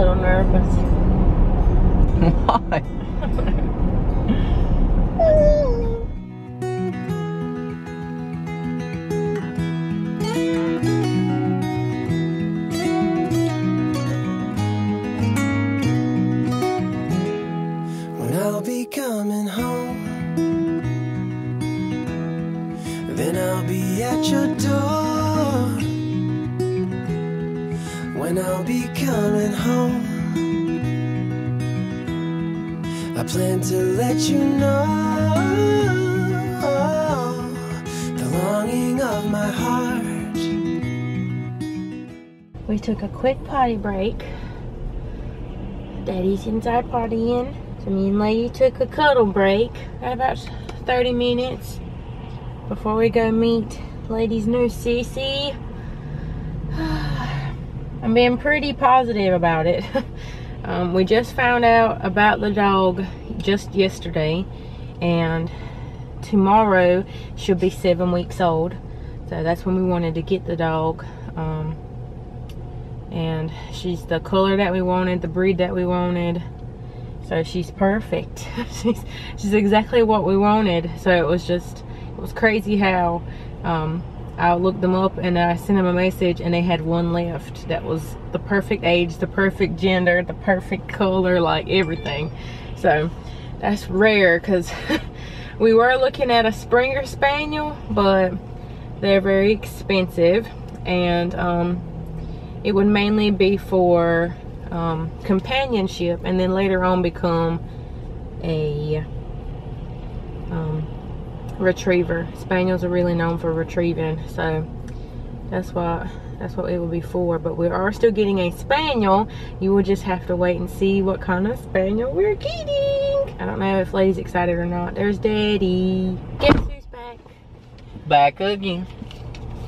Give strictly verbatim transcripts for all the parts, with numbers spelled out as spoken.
little nervous. Why? When I'll be coming home, then I'll be at your door. When I'll be coming home, I plan to let you know the longing of my heart. We took a quick potty break. Daddy's inside partying. So me and Lady took a cuddle break at about thirty minutes before we go meet Lady's new Cece. I'm being pretty positive about it. Um, we just found out about the dog just yesterday, and tomorrow she'll be seven weeks old. So that's when we wanted to get the dog. Um, and she's the color that we wanted, the breed that we wanted. So she's perfect. she's, she's exactly what we wanted. So it was just, it was crazy how, um, I looked them up and I sent them a message and they had one left that was the perfect age, the perfect gender, the perfect color, like everything. So that's rare, because we were looking at a Springer Spaniel, but they're very expensive, and um, it would mainly be for um, companionship, and then later on become a um, retriever. Spaniels are really known for retrieving, so that's why that's what it will be for. But we are still getting a spaniel. You will just have to wait and see what kind of spaniel we're getting. I don't know if Lady's excited or not. There's Daddy. Guess who's back? Back again.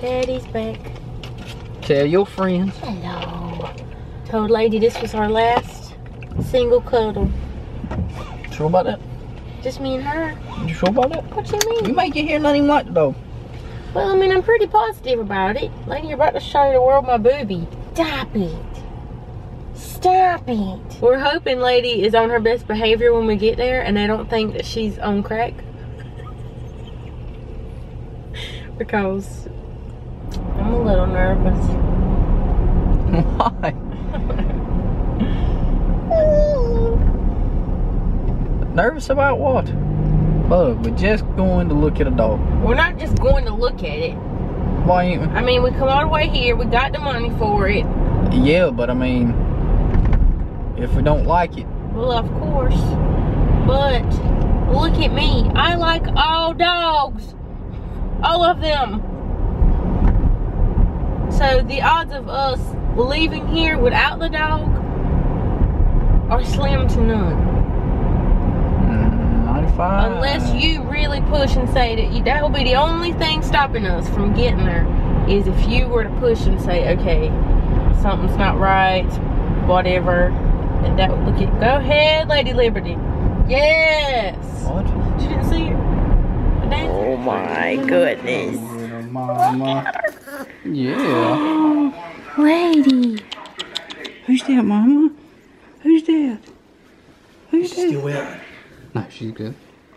Daddy's back. Tell your friends. Hello. Told Lady this was our last single cuddle. Sure about that? Just me and her. You sure about that? What you mean? You make your hair nothing like the dog. Well, I mean, I'm pretty positive about it. Lady, you're about to show the world my boobie. Stop it. Stop it. We're hoping Lady is on her best behavior when we get there and they don't think that she's on crack. Because I'm a little nervous. Why? Nervous about what? Look, we're just going to look at a dog. We're not just going to look at it. Why ain't we? I mean, we come all the way here. We got the money for it. Yeah, but I mean, if we don't like it. Well, of course. But look at me. I like all dogs. All of them. So the odds of us leaving here without the dog are slim to none. Fine. Unless you really push and say that you, that will be the only thing stopping us from getting there, is if you were to push and say, okay, something's not right, whatever, and that would look at, go ahead, Lady Liberty. Yes. What? You didn't see her? Oh my goodness. Mama. Look at her. Yeah. Oh, Lady. Who's that, Mama? Who's that? Who's that? Still wet. No, she's good.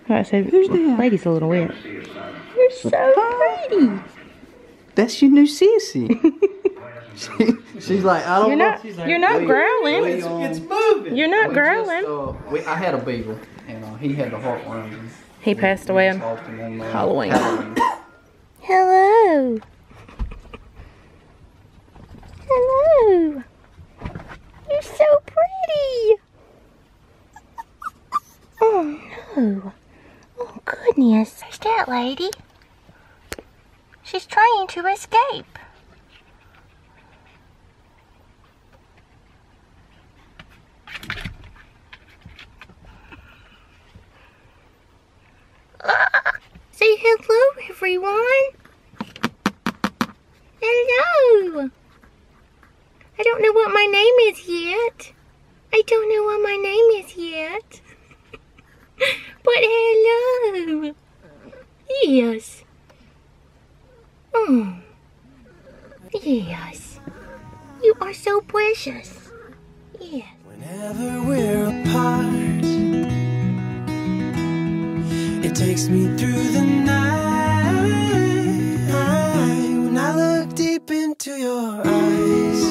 I said, who's that? Lady's a little wet. You're so oh, pretty. That's your new Cece. she, she's like, I don't you're know. Not, she's like, you're not we, growling. We, um, it's moving. You're not growling. Just, uh, we, I had a beagle, and uh, he had the heartworm. He we, passed away on um, Halloween. Halloween. Hello. Hello. You're so pretty. Oh no. Oh goodness. Who's that, Lady? She's trying to escape. Uh, say hello, everyone. Hello. I don't know what my name is yet. I don't know what my name is yet. But hello. Yes. Oh. Yes. You are so precious. Yeah. Whenever we're apart, it takes me through the night. When I look deep into your eyes,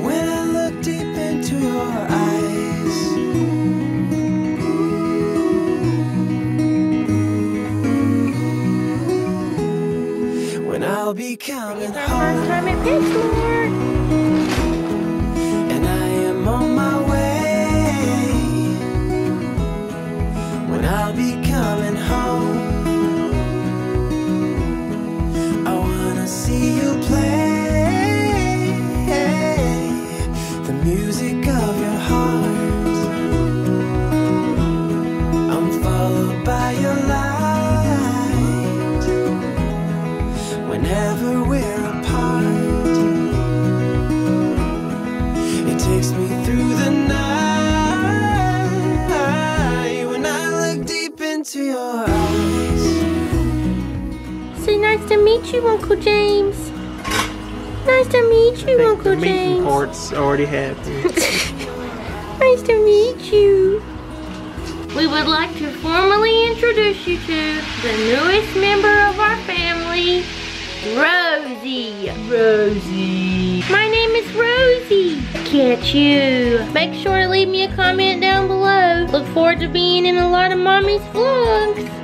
when I look deep into your eyes. I'll be coming home, and I am on my way. When I'll be coming home, I wanna see you play the music of your heart. I'm followed by your light. Whenever we're apart, it takes me through the night. When I look deep into your eyes. Say nice to meet you, Uncle James. Nice to meet you, Uncle the James. Court's already happened. Nice to meet you. We would like to formally introduce you to the newest member of our family. Rosie. Rosie. My name is Rosie. Catch you. Make sure to leave me a comment down below. Look forward to being in a lot of Mommy's vlogs.